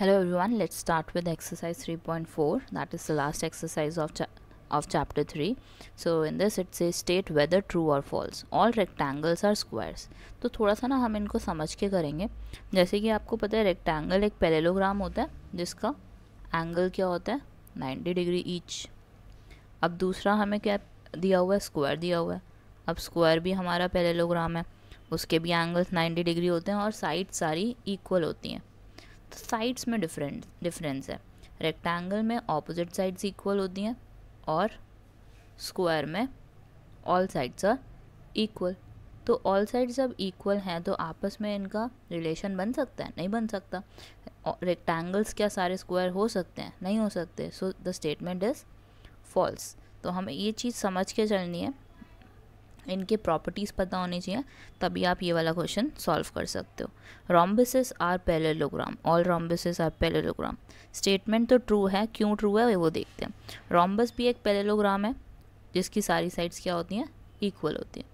Hello everyone, let's start with exercise 3.4, that is the last exercise of chapter 3. So in this it says state whether true or false all rectangles are squares. तो थोड़ा सा ना हम इनको समझ के करेंगे. जैसे कि आपको पता है रेक्टेंगल एक पैरेललोग्राम होता है जिसका एंगल क्या होता है 90 डिग्री ईच. अब दूसरा हमें क्या दिया हुआ है, स्क्वायर दिया हुआ है. अब स्क्वायर भी हमारा पैरेललोग्राम है, उसके भी एंगल्स 90 डिग्री होते हैं और साइड सारी इक्वल होती हैं. तो साइड्स में डिफरेंस है. रेक्टेंगल में ऑपोजिट साइड्स इक्वल होती हैं और स्क्वायर में ऑल साइड्स आर इक्वल. तो ऑल साइड्स जब इक्वल हैं तो आपस में इनका रिलेशन बन सकता है, नहीं बन सकता. रेक्टेंगल्स क्या सारे स्क्वायर हो सकते हैं, नहीं हो सकते. So the statement is false. तो हमें ये चीज़ समझ के चलनी है, इनके प्रॉपर्टीज़ पता होनी चाहिए, तभी आप ये वाला क्वेश्चन सॉल्व कर सकते हो. Rhombuses are parallelogram, all rhombuses are parallelogram. Statement तो ट्रू है, क्यों ट्रू है वो देखते हैं. रोम्बस भी एक पैरेललोग्राम है जिसकी सारी साइड्स क्या होती हैं, इक्वल होती हैं.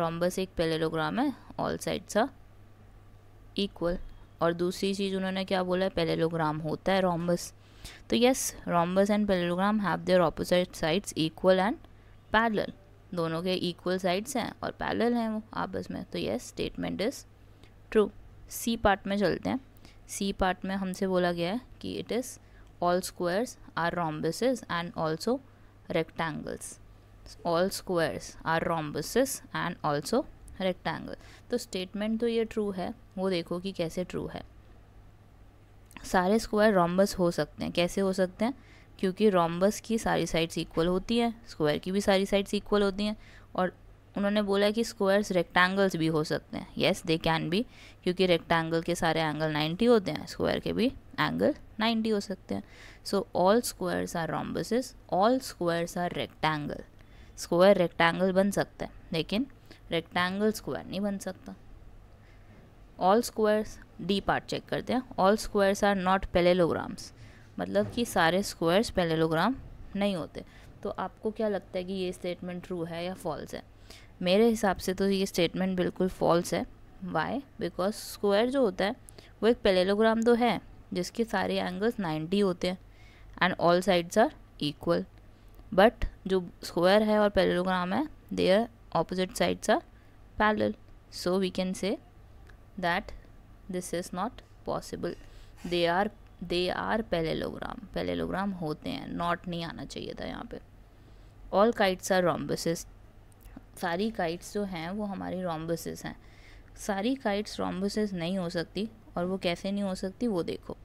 रोम्बस एक पैरेललोग्राम है, ऑल साइड्स आर इक्वल. और दूसरी चीज़ उन्होंने क्या बोला है, पैरेललोग्राम होता है रोम्बस. तो yes, rhombus and parallelogram have their opposite sides equal and parallel. दोनों के इक्वल साइड्स हैं और पैरेलल हैं वो आपस में. तो yes, statement is true. C part में चलते हैं. सी पार्ट में हमसे बोला गया है कि it is all squares are rhombuses and also rectangles. All squares are rhombuses and also rectangle. तो स्टेटमेंट तो ये ट्रू है, वो देखो कि कैसे ट्रू है. सारे स्क्वायर रोम्बस हो सकते हैं. कैसे हो सकते हैं, क्योंकि रोम्बस की सारी साइड्स इक्वल होती है, स्क्वायर की भी सारी साइड्स इक्वल होती हैं. और उन्होंने बोला कि स्क्वायर्स रेक्टेंगल्स भी हो सकते हैं. येस दे कैन बी, क्योंकि रेक्टेंगल के सारे एंगल 90 होते हैं, स्क्वायर के भी एंगल 90 हो सकते हैं. So all squares are rhombuses, all squares are rectangle. Square rectangle बन सकता है लेकिन रेक्टेंगल स्क्वायर नहीं बन सकता. All squares, D part check करते हैं. All squares are not parallelograms, मतलब कि सारे स्क्वायर्स पैरेललोग्राम नहीं होते. तो आपको क्या लगता है कि ये स्टेटमेंट ट्रू है या फॉल्स है? मेरे हिसाब से तो ये स्टेटमेंट बिल्कुल फॉल्स है. वाई? बिकॉज स्क्वायर जो होता है वो एक पैरेललोग्राम तो है जिसके सारे एंगल्स 90 होते हैं and all sides are equal. But जो स्क्वायर है और पैरेललोग्राम है, their opposite sides are parallel. So we can say that this is not possible. They are parallelogram होते हैं, नॉट नहीं आना चाहिए था यहाँ पे. ऑल काइट्स आर रोम्बसेस, सारी काइट्स जो हैं वो हमारी रोम्बसेस हैं. सारी काइट्स रोम्बसेस नहीं हो सकती, और वो कैसे नहीं हो सकती वो देखो,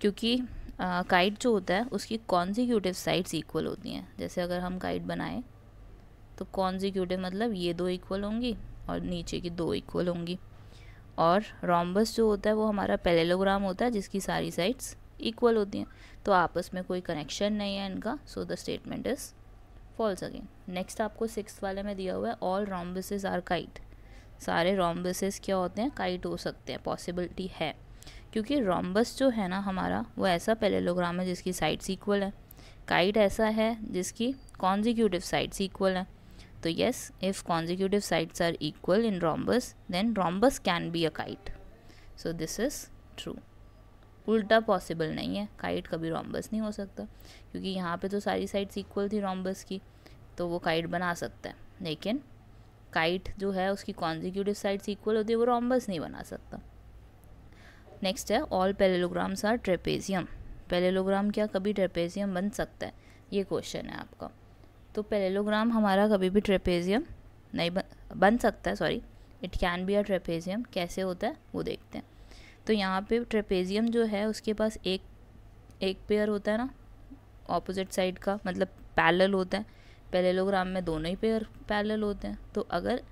क्योंकि काइट जो होता है उसकी कॉन्जिक्यूटिव साइड्स इक्वल होती हैं. जैसे अगर हम काइट बनाएं तो कॉन्जिक्यूटिव मतलब ये दो इक्वल होंगी और नीचे की दो इक्वल होंगी. और रोम्बस जो होता है वो हमारा पैरेललोग्राम होता है जिसकी सारी साइड्स इक्वल होती हैं. तो आपस में कोई कनेक्शन नहीं है इनका. So the statement is false again. Next आपको 6 वाले में दिया हुआ है ऑल रोम्बसेस आर काइट. सारे रोम्बसेस क्या होते हैं, काइट हो सकते हैं. पॉसिबिलिटी है, क्योंकि रोम्बस जो है ना हमारा वो ऐसा पैरेललोग्राम है जिसकी साइड्स इक्वल है. काइट ऐसा है जिसकी कॉन्जिक्यूटिव साइड्स इक्वल हैं. तो yes, if consecutive sides are equal in rhombus then rhombus can be a kite. So this is true. उल्टा पॉसिबल नहीं है, काइट कभी रोम्बस नहीं हो सकता, क्योंकि यहाँ पे तो सारी साइड्स इक्वल थी रोम्बस की, तो वो काइट बना सकता है. लेकिन काइट जो है उसकी कॉन्जिक्यूटिव साइड्स इक्वल होती है, वो रोम्बस नहीं बना सकता. नेक्स्ट है all parallelograms are trapezium. Parallelogram क्या कभी ट्रेपेजियम बन सकता है, ये क्वेश्चन है आपका. तो पैरेललोग्राम हमारा कभी भी ट्रेपेजियम नहीं बन सकता है. Sorry, it can be a trapezium. कैसे होता है वो देखते हैं. तो यहाँ पे ट्रेपेजियम जो है उसके पास एक पेयर होता है ना ऑपोजिट साइड का, मतलब पैरेलल होता है. पैरेललोग्राम में दोनों ही पेयर पैरेलल होते हैं. तो अगर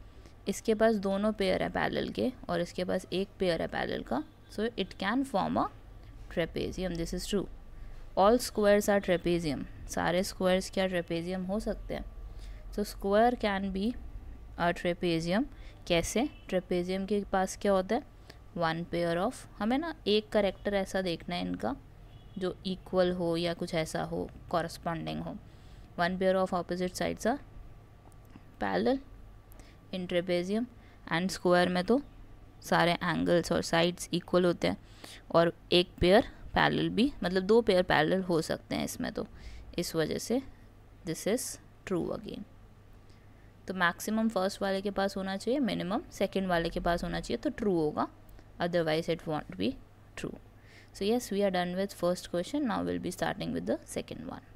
इसके पास दोनों पेयर है पैरेलल के और इसके पास एक पेयर है पैरेलल का, so it can form a trapezium. This is true. All squares are trapezium. सारे स्क्वायर्स क्या ट्रेपेजियम हो सकते हैं? So square can be a trapezium. कैसे? ट्रेपेजियम के पास क्या होता है, वन पेयर ऑफ, हमें ना एक करेक्टर ऐसा देखना है इनका जो इक्वल हो या कुछ ऐसा हो, कॉरस्पॉन्डिंग हो. One pair of opposite sides are parallel in trapezium and square में तो सारे एंगल्स और साइड्स इक्वल होते हैं और एक पेयर पैरेलल भी, मतलब दो पेयर पैरेलल हो सकते हैं इसमें, तो इस वजह से दिस इज़ ट्रू अगेन। तो मैक्सिमम फर्स्ट वाले के पास होना चाहिए, मिनिमम सेकंड वाले के पास होना चाहिए, तो ट्रू होगा, otherwise it won't be true. So yes, we are done with first question, now will be starting with the second one.